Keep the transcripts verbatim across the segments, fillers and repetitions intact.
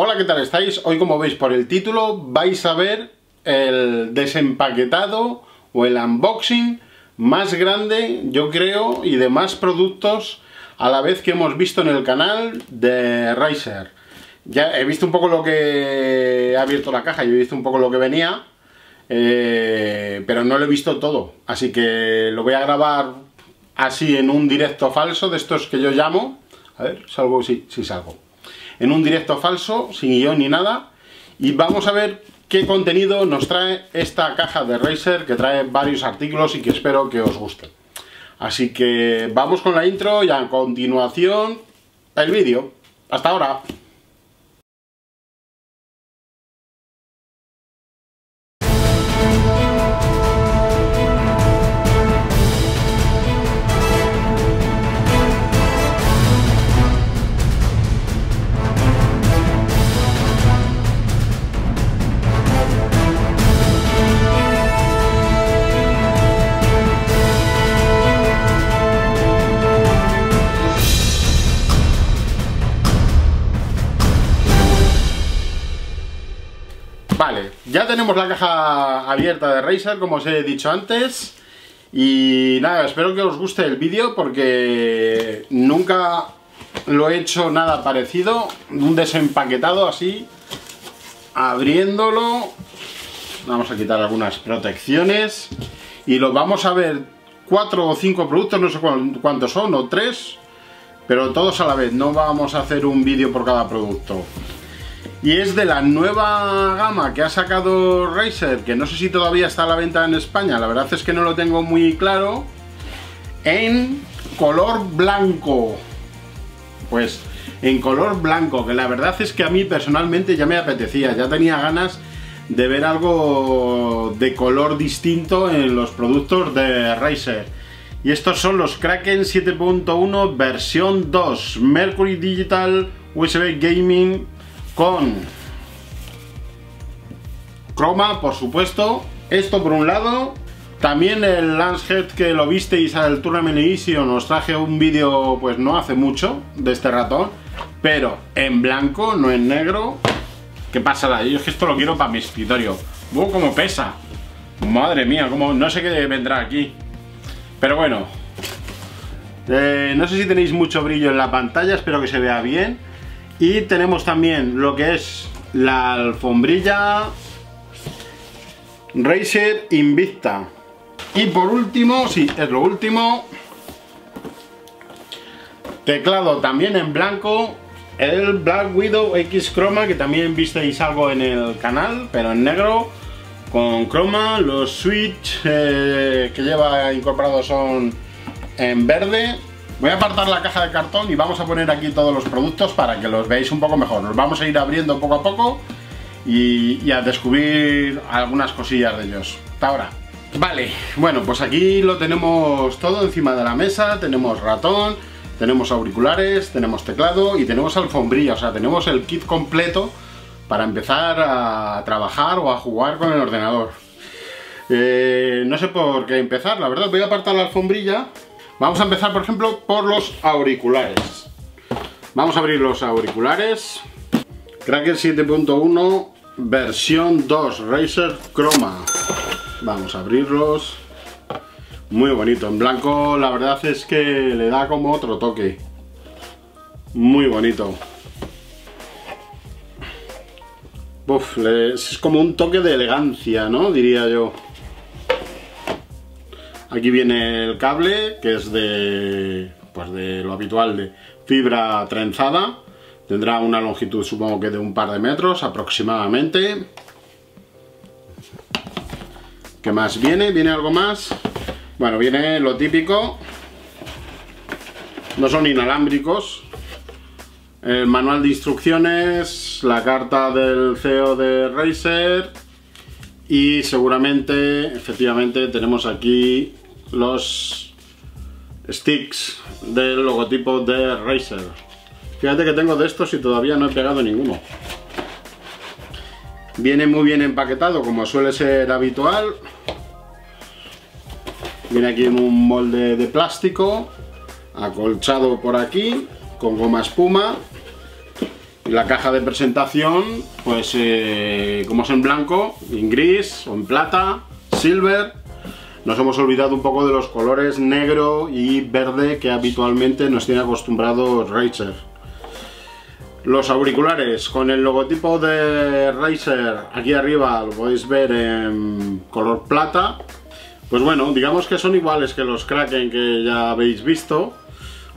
Hola, ¿qué tal estáis? Hoy, como veis por el título, vais a ver el desempaquetado o el unboxing más grande, yo creo, y de más productos a la vez que hemos visto en el canal de Razer. Ya he visto un poco lo que he abierto la caja y he visto un poco lo que venía, eh, pero no lo he visto todo, así que lo voy a grabar así en un directo falso de estos que yo llamo. A ver, salgo, sí, sí salgo. En un directo falso, sin guión ni nada, y vamos a ver qué contenido nos trae esta caja de Razer, que trae varios artículos y que espero que os guste. Así que vamos con la intro y a continuación el vídeo. ¡Hasta ahora! Vale, ya tenemos la caja abierta de Razer, como os he dicho antes. Y nada, espero que os guste el vídeo porque nunca lo he hecho nada parecido. Un desempaquetado así, abriéndolo. Vamos a quitar algunas protecciones. Y lo vamos a ver cuatro o cinco productos, no sé cuántos son, o tres. Pero todos a la vez, no vamos a hacer un vídeo por cada producto. Y es de la nueva gama que ha sacado Razer, que no sé si todavía está a la venta en España, la verdad es que no lo tengo muy claro, en color blanco. Pues en color blanco, que la verdad es que a mí personalmente ya me apetecía, ya tenía ganas de ver algo de color distinto en los productos de Razer. Y estos son los Kraken siete punto uno versión dos, Mercury Digital U S B Gaming, con Chroma, por supuesto. Esto por un lado. También el Lancehead, que lo visteis al Tournament Edition, os traje un vídeo pues no hace mucho de este ratón, pero en blanco, no en negro. ¿Qué pasará? Yo es que esto lo quiero para mi escritorio. ¡Oh, cómo pesa! Madre mía, cómo... no sé qué vendrá aquí. Pero bueno, eh, no sé si tenéis mucho brillo en la pantalla, espero que se vea bien. Y tenemos también lo que es la alfombrilla Razer Invicta. Y por último, sí, es lo último, teclado también en blanco, el BlackWidow X Chroma, que también visteis algo en el canal, pero en negro, con Chroma. Los switch eh, que lleva incorporados son en verde. Voy a apartar la caja de cartón y vamos a poner aquí todos los productos para que los veáis un poco mejor. Los vamos a ir abriendo poco a poco y, y a descubrir algunas cosillas de ellos. Hasta ahora. Vale, bueno, pues aquí lo tenemos todo encima de la mesa. Tenemos ratón, tenemos auriculares, tenemos teclado y tenemos alfombrilla. O sea, tenemos el kit completo para empezar a trabajar o a jugar con el ordenador. Eh, no sé por qué empezar, la verdad. Voy a apartar la alfombrilla. Vamos a empezar, por ejemplo, por los auriculares. Vamos a abrir los auriculares. Kraken siete punto uno versión dos, Razer Chroma. Vamos a abrirlos. Muy bonito, en blanco la verdad es que le da como otro toque. Muy bonito. Uf, es como un toque de elegancia, ¿no? Diría yo. Aquí viene el cable, que es de, pues de lo habitual, de fibra trenzada. Tendrá una longitud, supongo que de un par de metros aproximadamente. ¿Qué más viene? ¿Viene algo más? Bueno, viene lo típico. No son inalámbricos. El manual de instrucciones, la carta del C E O de Razer. Y seguramente, efectivamente, tenemos aquí los sticks del logotipo de Razer. Fíjate que tengo de estos y todavía no he pegado ninguno. Viene muy bien empaquetado, como suele ser habitual. Viene aquí en un molde de plástico, acolchado por aquí, con goma espuma. La caja de presentación, pues eh, como es en blanco, en gris o en plata, silver. Nos hemos olvidado un poco de los colores negro y verde que habitualmente nos tiene acostumbrados Razer. Los auriculares con el logotipo de Razer aquí arriba, lo podéis ver en color plata. Pues bueno, digamos que son iguales que los Kraken que ya habéis visto.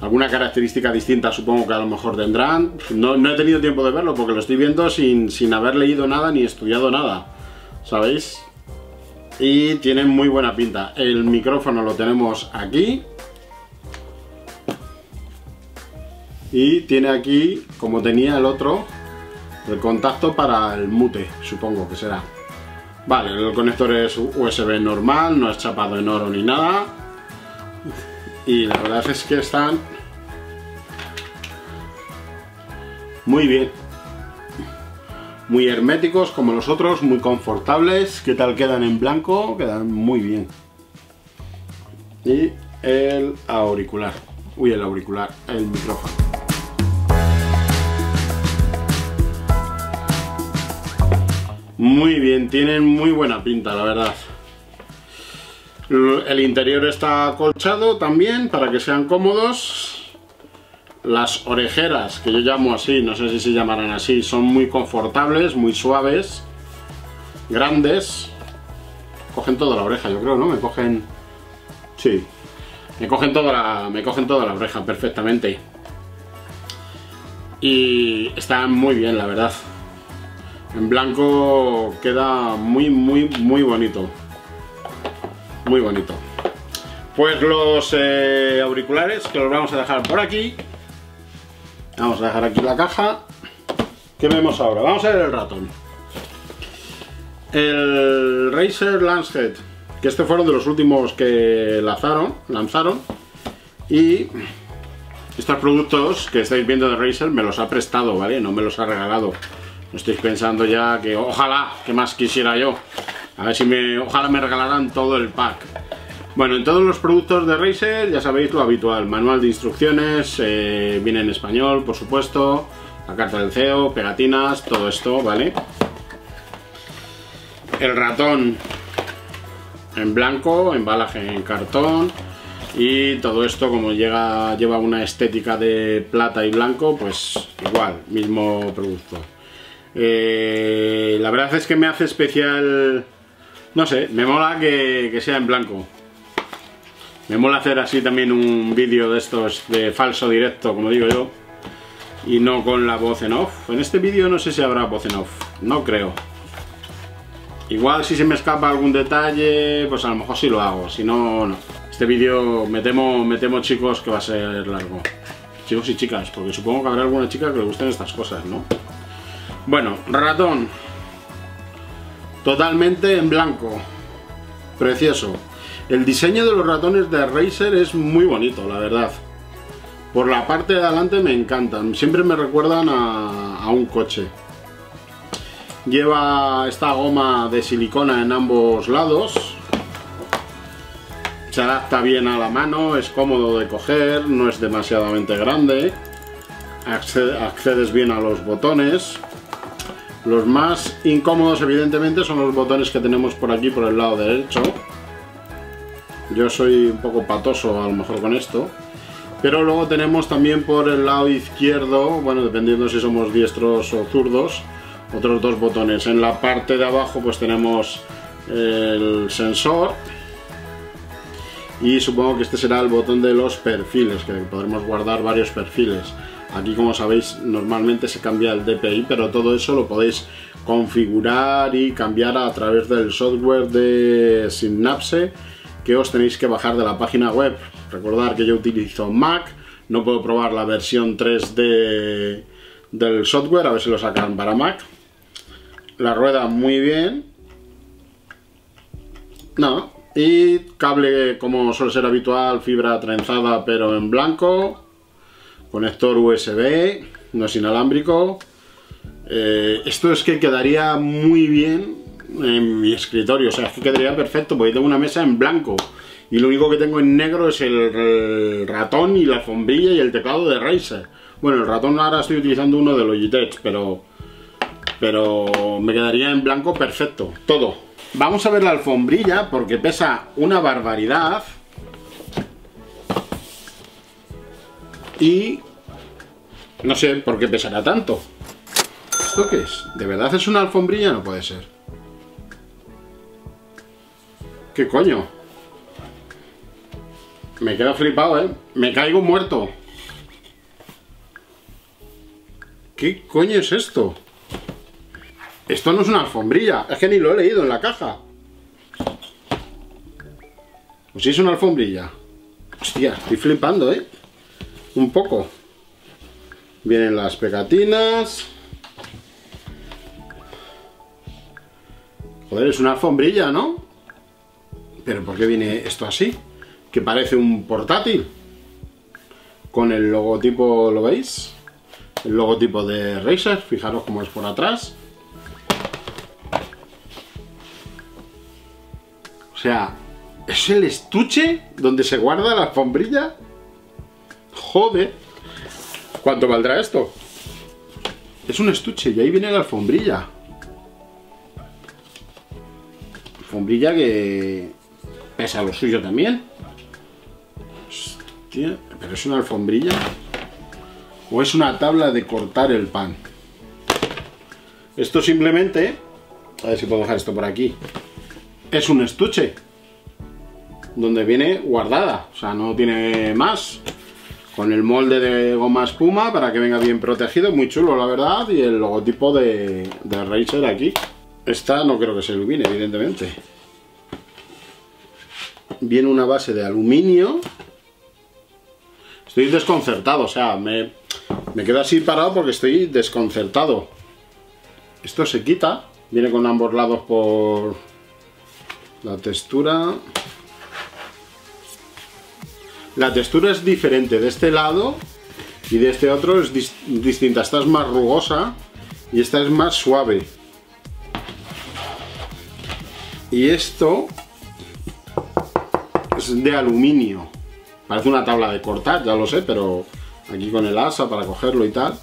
Alguna característica distinta supongo que a lo mejor tendrán. No, no he tenido tiempo de verlo porque lo estoy viendo sin, sin haber leído nada ni estudiado nada, ¿sabéis? Y tienen muy buena pinta. El micrófono lo tenemos aquí. Y tiene aquí, como tenía el otro, el contacto para el mute, supongo que será. Vale, el conector es U S B normal, no es chapado en oro ni nada. Y la verdad es que están muy bien. Muy herméticos como los otros, muy confortables. ¿Qué tal quedan en blanco? Quedan muy bien. Y el auricular. Uy, el auricular, el micrófono. Muy bien, tienen muy buena pinta, la verdad. El interior está acolchado también para que sean cómodos. Las orejeras, que yo llamo así, no sé si se llamarán así, son muy confortables, muy suaves, grandes. Cogen toda la oreja, yo creo, ¿no? Me cogen... Sí. Me cogen toda la, me cogen toda la oreja perfectamente. Y están muy bien, la verdad. En blanco queda muy, muy, muy bonito. Muy bonito. Pues los eh, auriculares que los vamos a dejar por aquí. Vamos a dejar aquí la caja. ¿Qué vemos ahora? Vamos a ver el ratón. El Razer Lancehead, que este fueron de los últimos que lanzaron, lanzaron. Y estos productos que estáis viendo de Razer me los ha prestado, ¿vale? No me los ha regalado. No estáis pensando ya que ojalá, que más quisiera yo. A ver si me, ojalá me regalaran todo el pack. Bueno, en todos los productos de Razer ya sabéis lo habitual. Manual de instrucciones, eh, viene en español, por supuesto. La carta del C E O, pegatinas, todo esto, ¿vale? El ratón en blanco, embalaje en cartón. Y todo esto, como llega, lleva una estética de plata y blanco, pues igual, mismo producto. Eh, la verdad es que me hace especial... No sé, me mola que, que sea en blanco. Me mola hacer así también un vídeo de estos de falso directo, como digo yo. Y no con la voz en off. En este vídeo no sé si habrá voz en off. No creo. Igual si se me escapa algún detalle, pues a lo mejor sí lo hago. Si no, no. Este vídeo me temo, me temo chicos, que va a ser largo. Chicos y chicas, porque supongo que habrá alguna chica que le gusten estas cosas, ¿no? Bueno, ratón. Totalmente en blanco. Precioso. El diseño de los ratones de Razer es muy bonito, la verdad. Por la parte de adelante me encantan. Siempre me recuerdan a, a un coche. Lleva esta goma de silicona en ambos lados. Se adapta bien a la mano, es cómodo de coger, no es demasiadamente grande. Accedes bien a los botones. Los más incómodos, evidentemente, son los botones que tenemos por aquí, por el lado derecho. Yo soy un poco patoso, a lo mejor, con esto. Pero luego tenemos también por el lado izquierdo, bueno, dependiendo si somos diestros o zurdos, otros dos botones. En la parte de abajo, pues tenemos el sensor. Y supongo que este será el botón de los perfiles, que podremos guardar varios perfiles. Aquí, como sabéis, normalmente se cambia el D P I, pero todo eso lo podéis configurar y cambiar a través del software de Synapse, que os tenéis que bajar de la página web. Recordad que yo utilizo Mac, no puedo probar la versión tres D del software, a ver si lo sacan para Mac. La rueda muy bien. No, y cable, como suele ser habitual, fibra trenzada pero en blanco. Conector U S B, no es inalámbrico. Eh, esto es que quedaría muy bien en mi escritorio, o sea, es que quedaría perfecto, porque tengo una mesa en blanco y lo único que tengo en negro es el ratón y la alfombrilla y el teclado de Razer. Bueno, el ratón ahora estoy utilizando uno de Logitech, pero pero me quedaría en blanco perfecto, todo. Vamos a ver la alfombrilla porque pesa una barbaridad. Y no sé por qué pesará tanto. ¿Esto qué es? ¿De verdad es una alfombrilla? No puede ser. ¿Qué coño? Me quedo flipado, ¿eh? Me caigo muerto. ¿Qué coño es esto? Esto no es una alfombrilla. Es que ni lo he leído en la caja. ¿O si es una alfombrilla? Hostia, estoy flipando, ¿eh? Un poco. Vienen las pegatinas. Joder, es una alfombrilla, ¿no? Pero ¿por qué viene esto así? Que parece un portátil. Con el logotipo, ¿lo veis? El logotipo de Razer, fijaros cómo es por atrás. O sea, ¿es el estuche donde se guarda la alfombrilla? Joder. ¿Cuánto valdrá esto? Es un estuche y ahí viene la alfombrilla. Alfombrilla que pesa lo suyo también. Hostia, pero es una alfombrilla. O es una tabla de cortar el pan. Esto simplemente, a ver si puedo dejar esto por aquí, es un estuche donde viene guardada, o sea, no tiene más, con el molde de goma espuma para que venga bien protegido, muy chulo la verdad, y el logotipo de, de Razer aquí. Esta no creo que se ilumine, evidentemente. Viene una base de aluminio. Estoy desconcertado, o sea, me... me quedo así parado porque estoy desconcertado. Esto se quita, viene con ambos lados por la textura. La textura es diferente de este lado y de este otro es dis distinta. Esta es más rugosa y esta es más suave. Y esto es de aluminio. Parece una tabla de cortar, ya lo sé, pero... aquí con el asa para cogerlo y tal.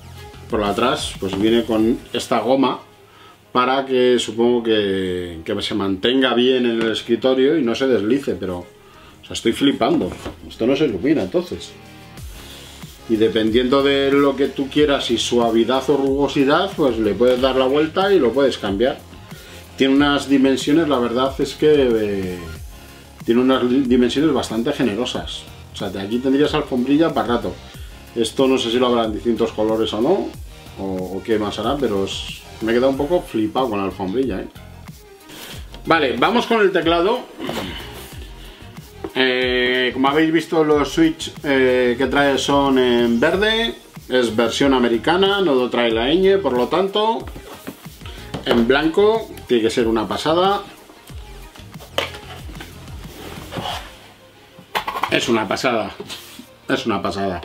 Por atrás pues viene con esta goma para que supongo que, que se mantenga bien en el escritorio y no se deslice, pero o sea, estoy flipando. Esto no se ilumina entonces. Y dependiendo de lo que tú quieras y suavidad o rugosidad, pues le puedes dar la vuelta y lo puedes cambiar. Tiene unas dimensiones, la verdad es que eh, tiene unas dimensiones bastante generosas. O sea, de aquí tendrías alfombrilla para rato. Esto no sé si lo habrá en distintos colores o no, o, o qué más hará, pero es, me he quedado un poco flipado con la alfombrilla, ¿eh? Vale, vamos con el teclado. Eh, como habéis visto, los Switch eh, que trae son en verde, es versión americana, no trae la ñ, por lo tanto, en blanco, tiene que ser una pasada. Es una pasada, es una pasada.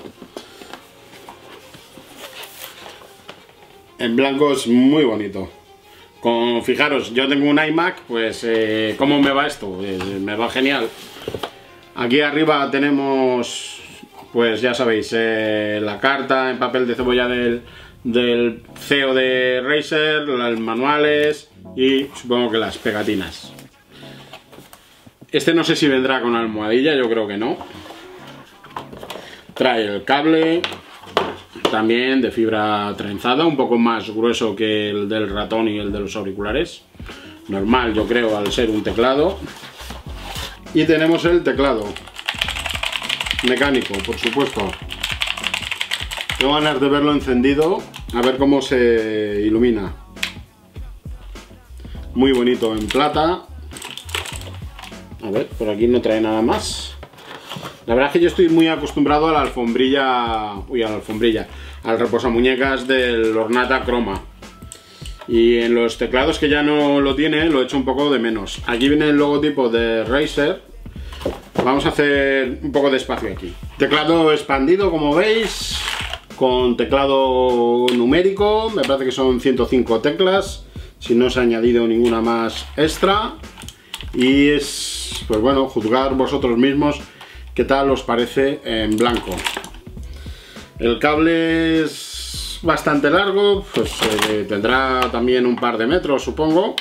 En blanco es muy bonito. Con, fijaros, yo tengo un iMac, pues eh, ¿cómo me va esto? Eh, me va genial. Aquí arriba tenemos, pues ya sabéis, eh, la carta en papel de cebolla del, del C E O de Razer, los manuales y supongo que las pegatinas. Este no sé si vendrá con almohadilla, yo creo que no. Trae el cable... también de fibra trenzada, un poco más grueso que el del ratón y el de los auriculares. Normal, yo creo, al ser un teclado. Y tenemos el teclado mecánico, por supuesto. Tengo ganas de verlo encendido, a ver cómo se ilumina. Muy bonito, en plata. A ver, por aquí no trae nada más. La verdad es que yo estoy muy acostumbrado a la alfombrilla, uy, a la alfombrilla, al reposamuñecas del Ornata Chroma. Y en los teclados que ya no lo tiene, lo echo un poco de menos. Aquí viene el logotipo de Razer. Vamos a hacer un poco de espacio aquí. Teclado expandido, como veis, con teclado numérico. Me parece que son ciento cinco teclas, si no se ha añadido ninguna más extra. Y es, pues bueno, juzgar vosotros mismos. ¿Qué tal os parece en blanco? El cable es bastante largo, pues eh, tendrá también un par de metros, supongo,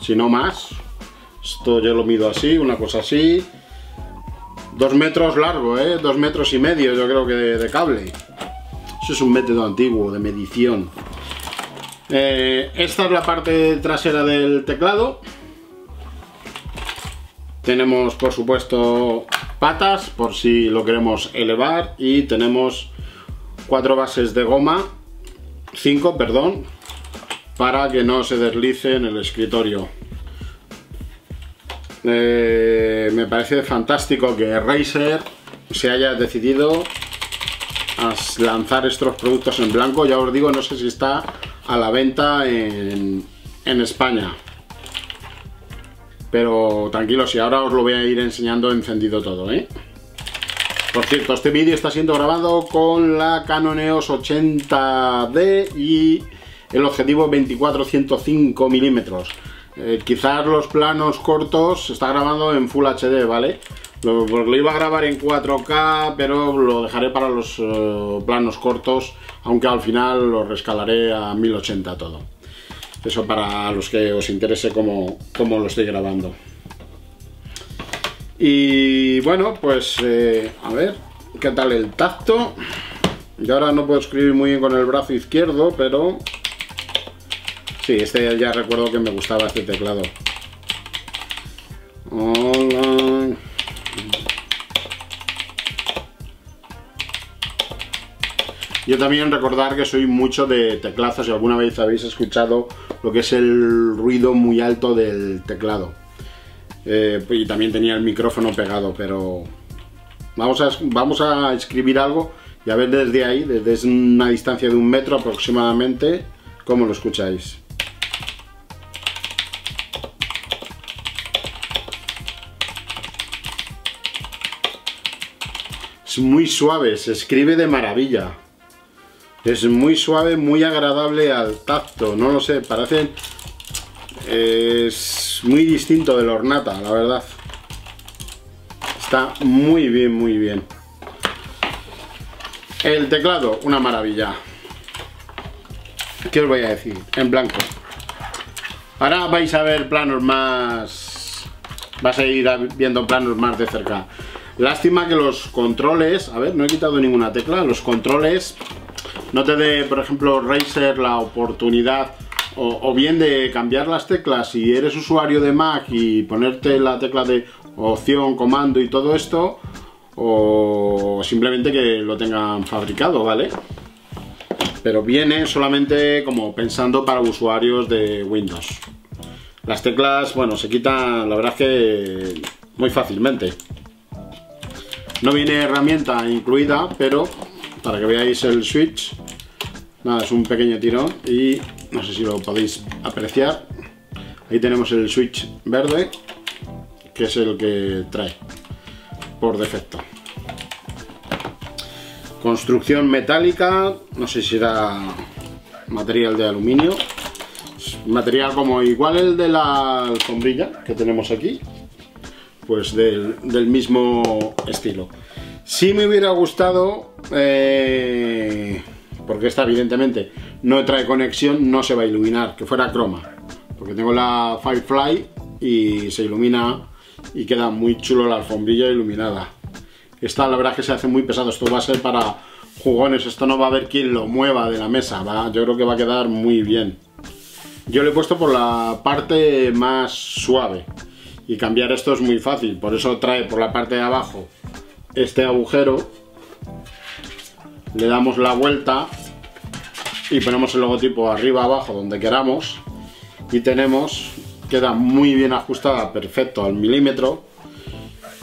si no más. Esto yo lo mido así, una cosa así. Dos metros largo, ¿eh? Dos metros y medio yo creo que de, de cable. Eso es un método antiguo de medición. Eh, esta es la parte trasera del teclado. Tenemos, por supuesto, patas por si lo queremos elevar, y tenemos cuatro bases de goma, cinco, perdón, para que no se deslice en el escritorio. Eh, me parece fantástico que Razer se haya decidido a lanzar estos productos en blanco. Ya os digo, no sé si está a la venta en, en España, pero tranquilos, y ahora os lo voy a ir enseñando encendido todo, ¿eh? Por cierto, este vídeo está siendo grabado con la Canon E O S ochenta D y el objetivo veinticuatro ciento cinco milímetros. Eh, quizás los planos cortos está grabando en Full H D, ¿vale? Lo, lo iba a grabar en cuatro K, pero lo dejaré para los eh, planos cortos, aunque al final lo rescalaré a mil ochenta todo. Eso para los que os interese cómo, cómo lo estoy grabando. Y bueno, pues eh, a ver, ¿qué tal el tacto? Yo ahora no puedo escribir muy bien con el brazo izquierdo, pero... sí, este ya recuerdo que me gustaba este teclado. Hola. Yo también recordar que soy mucho de teclazos, si alguna vez habéis escuchado lo que es el ruido muy alto del teclado. Eh, y también tenía el micrófono pegado, pero vamos a, vamos a escribir algo y a ver desde ahí, desde una distancia de un metro aproximadamente, cómo lo escucháis. Es muy suave, se escribe de maravilla. Es muy suave, muy agradable al tacto, no lo sé, parece... es muy distinto del Ornata, la verdad. Está muy bien, muy bien. El teclado, una maravilla. ¿Qué os voy a decir? En blanco. Ahora vais a ver planos más... vas a ir viendo planos más de cerca. Lástima que los controles, a ver, no he quitado ninguna tecla, los controles no te dé, por ejemplo, Razer la oportunidad o, o bien de cambiar las teclas si eres usuario de Mac y ponerte la tecla de opción, comando y todo esto, o simplemente que lo tengan fabricado, ¿vale? Pero viene solamente como pensando para usuarios de Windows. Las teclas, bueno, se quitan, la verdad es que muy fácilmente. No viene herramienta incluida, pero para que veáis el switch, nada, es un pequeño tirón y no sé si lo podéis apreciar. Ahí tenemos el switch verde, que es el que trae por defecto. Construcción metálica, no sé si era material de aluminio, material como igual el de la alfombrilla que tenemos aquí. Pues del, del mismo estilo. Si me hubiera gustado, eh, porque esta evidentemente no trae conexión, no se va a iluminar, que fuera croma, porque tengo la Firefly y se ilumina y queda muy chulo la alfombrilla iluminada. Esta la verdad es que se hace muy pesado, esto va a ser para jugones, esto no va a haber quien lo mueva de la mesa, ¿va? Yo creo que va a quedar muy bien. Yo lo he puesto por la parte más suave. Y cambiar esto es muy fácil, por eso trae por la parte de abajo este agujero, le damos la vuelta y ponemos el logotipo arriba, abajo, donde queramos, y tenemos, queda muy bien ajustada, perfecto al milímetro,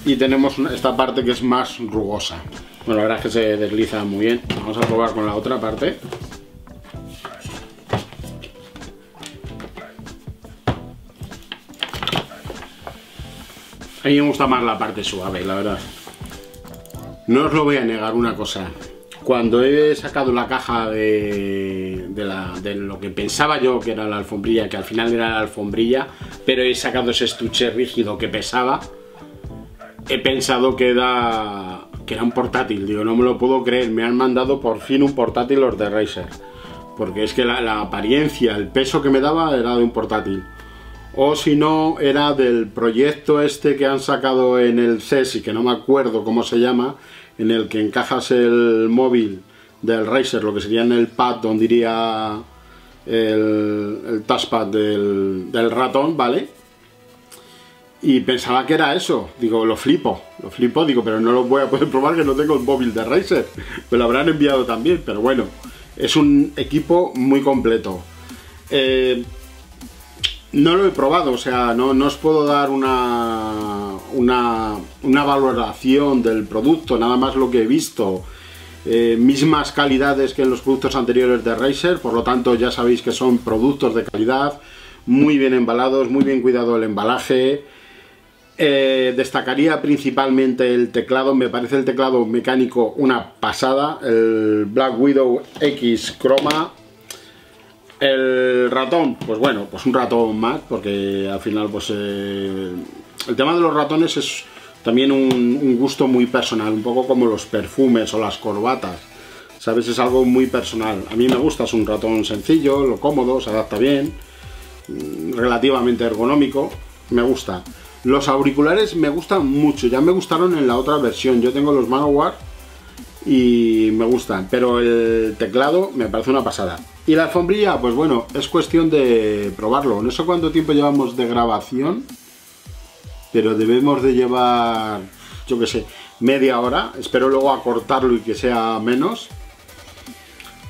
y tenemos esta parte que es más rugosa. Bueno, la verdad es que se desliza muy bien. Vamos a probar con la otra parte. A mí me gusta más la parte suave, la verdad. No os lo voy a negar una cosa. Cuando he sacado la caja de, de, la, de lo que pensaba yo que era la alfombrilla, que al final era la alfombrilla, pero he sacado ese estuche rígido que pesaba, he pensado que era, que era un portátil. Digo, no me lo puedo creer, me han mandado por fin un portátil los de Razer, porque es que la, la apariencia, el peso que me daba era de un portátil. O si no, era del proyecto este que han sacado en el C E S, y que no me acuerdo cómo se llama, en el que encajas el móvil del Razer, lo que sería en el pad donde iría el, el touchpad del, del ratón, ¿vale? Y pensaba que era eso. Digo, lo flipo, lo flipo, digo, pero no lo voy a poder probar, que no tengo el móvil de Razer. Me lo habrán enviado también, pero bueno, es un equipo muy completo. Eh, no lo he probado, o sea, no, no os puedo dar una, una, una valoración del producto, nada más lo que he visto. Eh, mismas calidades que en los productos anteriores de Razer, por lo tanto ya sabéis que son productos de calidad, muy bien embalados, muy bien cuidado el embalaje. Eh, destacaría principalmente el teclado. Me parece el teclado mecánico una pasada, el BlackWidow X Chroma. El ratón, pues bueno, pues un ratón más, porque al final pues eh, el tema de los ratones es también un, un gusto muy personal, un poco como los perfumes o las corbatas, ¿sabes? Es algo muy personal. A mí me gusta, es un ratón sencillo, lo cómodo, se adapta bien, relativamente ergonómico, me gusta. Los auriculares me gustan mucho, ya me gustaron en la otra versión, yo tengo los ManoWar y me gustan, pero el teclado me parece una pasada. Y la alfombrilla, pues bueno, es cuestión de probarlo. No sé cuánto tiempo llevamos de grabación, pero debemos de llevar, yo que sé, media hora. Espero luego acortarlo y que sea menos.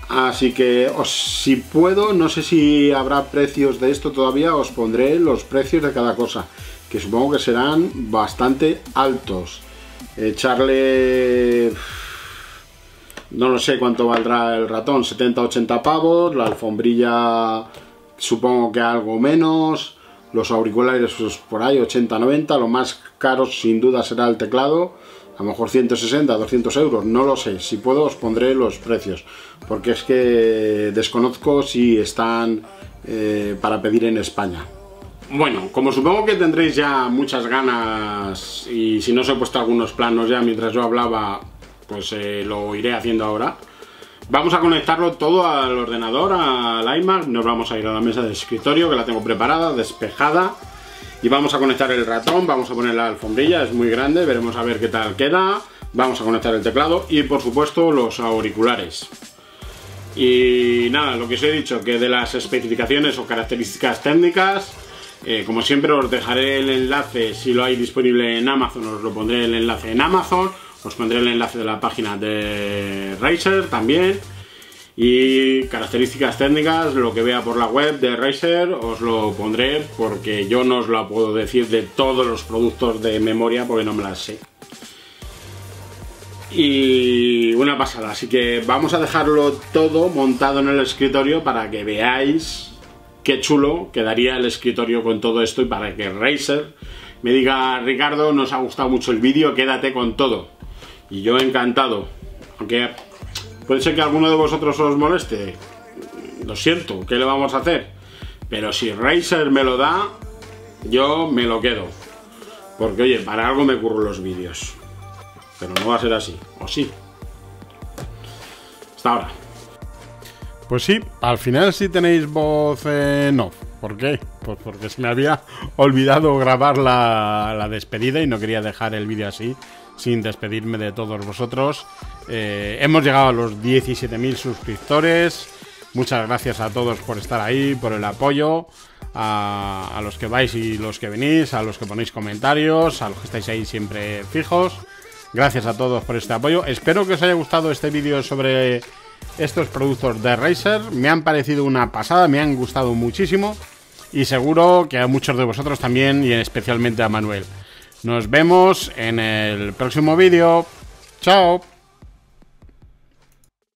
Así que, os, si puedo, no sé si habrá precios de esto todavía, os pondré los precios de cada cosa, que supongo que serán bastante altos. Echarle... no lo sé cuánto valdrá el ratón, setenta a ochenta pavos, la alfombrilla supongo que algo menos, los auriculares pues por ahí ochenta a noventa, lo más caro sin duda será el teclado, a lo mejor ciento sesenta a doscientos euros, no lo sé, si puedo os pondré los precios, porque es que desconozco si están eh, para pedir en España. Bueno, como supongo que tendréis ya muchas ganas, y si no os he puesto algunos planos ya mientras yo hablaba, pues eh, lo iré haciendo ahora. Vamos a conectarlo todo al ordenador, al iMac. Nos vamos a ir a la mesa de escritorio, que la tengo preparada, despejada, y vamos a conectar el ratón, vamos a poner la alfombrilla, es muy grande, veremos a ver qué tal queda. Vamos a conectar el teclado y por supuesto los auriculares. Y nada, lo que os he dicho, que de las especificaciones o características técnicas, eh, como siempre os dejaré el enlace, si lo hay disponible en Amazon, os lo pondré el enlace en Amazon. Os pondré el enlace de la página de Razer también, y características técnicas, lo que vea por la web de Razer, os lo pondré, porque yo no os lo puedo decir de todos los productos de memoria porque no me las sé. Y una pasada, así que vamos a dejarlo todo montado en el escritorio para que veáis qué chulo quedaría el escritorio con todo esto, y para que Razer me diga, Ricardo, nos ha gustado mucho el vídeo, quédate con todo. Y yo encantado, aunque puede ser que alguno de vosotros os moleste, lo siento, ¿qué le vamos a hacer? Pero si Razer me lo da, yo me lo quedo, porque oye, para algo me curro los vídeos. Pero no va a ser así, o sí. Hasta ahora. Pues sí, al final sí tenéis voz en off. ¿Por qué? Pues porque se me había olvidado grabar la, la despedida y no quería dejar el vídeo así sin despedirme de todos vosotros. Eh, hemos llegado a los diecisiete mil suscriptores. Muchas gracias a todos por estar ahí, por el apoyo, a, a los que vais y los que venís, a los que ponéis comentarios, a los que estáis ahí siempre fijos. Gracias a todos por este apoyo. Espero que os haya gustado este vídeo sobre estos productos de Razer. Me han parecido una pasada, me han gustado muchísimo, y seguro que a muchos de vosotros también, y especialmente a Manuel. Nos vemos en el próximo vídeo. Chao.